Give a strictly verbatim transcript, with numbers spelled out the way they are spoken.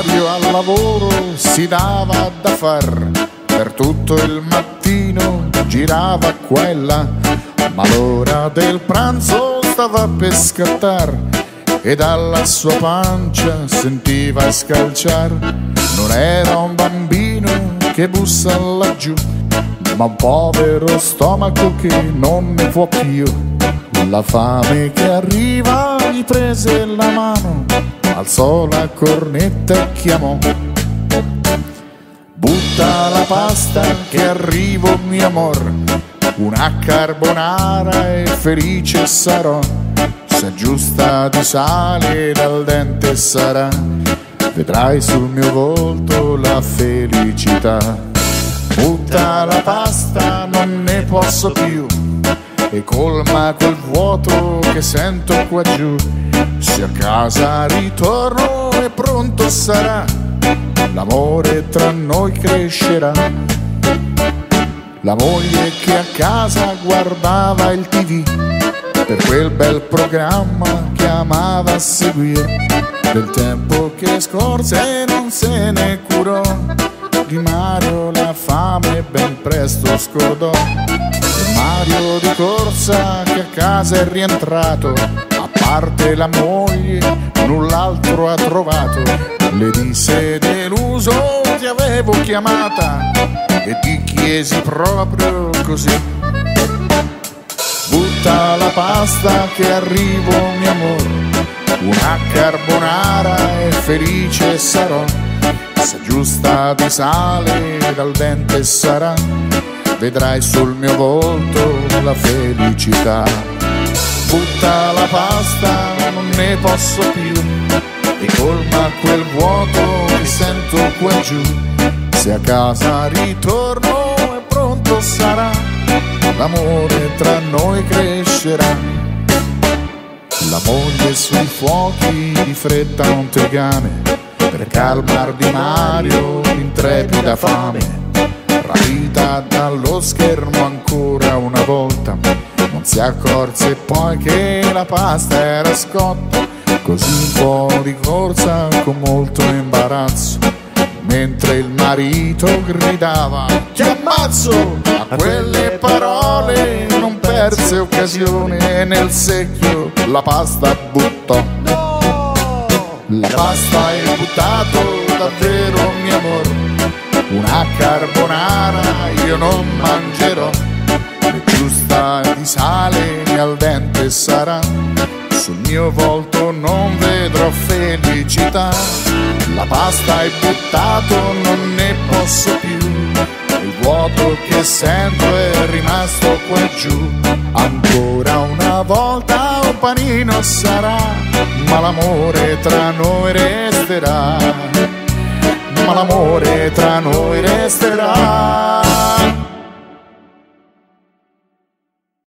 Mario al lavoro si dava da far, per tutto il mattino girava qua e là, ma l'ora del pranzo stava per scattar e dalla sua pancia sentiva scalciar. Non era un bambino che bussa laggiù, ma un povero stomaco che non ne può più. La fame che arriva gli prese la mano, alzò la cornetta e chiamò: butta la pasta che arrivo mio amor, una carbonara e felice sarò, se giusta di sale dal dente sarà, vedrai sul mio volto la felicità. Butta la pasta, non ne posso più, e colma quel vuoto che sento qua giù. Se a casa ritorno e pronto sarà, l'amore tra noi crescerà. La moglie che a casa guardava il tv per quel bel programma che amava seguire, del tempo che scorse non se ne curò, di Mario la fame ben presto scordò. Mario di corsa che a casa è rientrato, a parte la moglie null'altro ha trovato. Le disse deluso: ti avevo chiamata e ti chiesi proprio così. Butta la pasta che arrivo mio amor, una carbonara e felice sarò, se giusta di sale dal dente sarà, vedrai sul mio volto la felicità. Butta la pasta, non ne posso più, e colma quel vuoto che sento qua giù. Se a casa ritorno e pronto sarà, l'amore tra noi crescerà. La moglie sui fuochi di fretta un tegame, per calmar di Mario l'intrepida fame. Rapita dallo schermo ancora una volta, non si accorse poi che la pasta era scotta. Così fuori corsa con molto imbarazzo, mentre il marito gridava: ti ammazzo! A quelle parole non perse occasione e nel secchio la pasta buttò. La pasta hai buttato davvero mio amor, una carbonara io non mangerò, né giusta di sale né al dente sarà, sul mio volto non vedrò felicità. La pasta hai buttato, non ne posso più, il vuoto che sento è rimasto qua giù. Ancora una volta un panino sarà, ma l'amore tra noi resterà, ma l'amore tra noi resterà.